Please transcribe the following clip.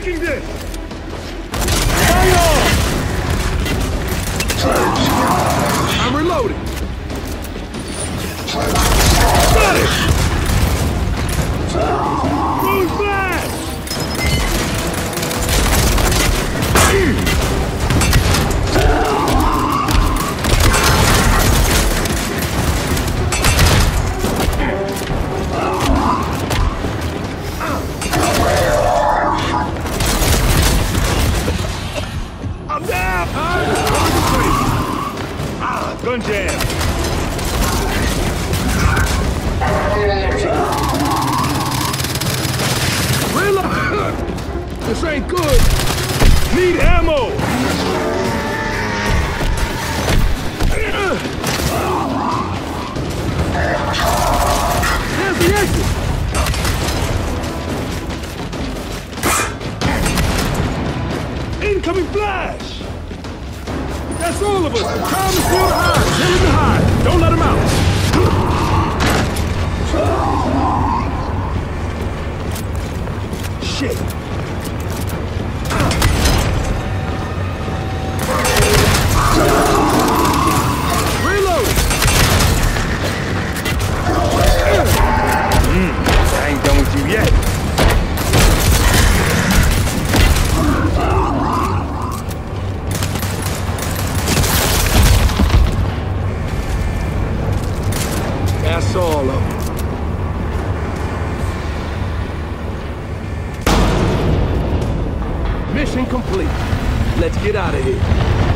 taking this! Fire! I'm reloading! Got it! Move back! Gun jam! Reload! This ain't good! Need ammo! There's the exit! Incoming flash! That's all of us! Time is still to hide! Kill him to hide! Don't let him out! Shit! Reload! I ain't done with you yet! That's all of them. Mission complete. Let's get out of here.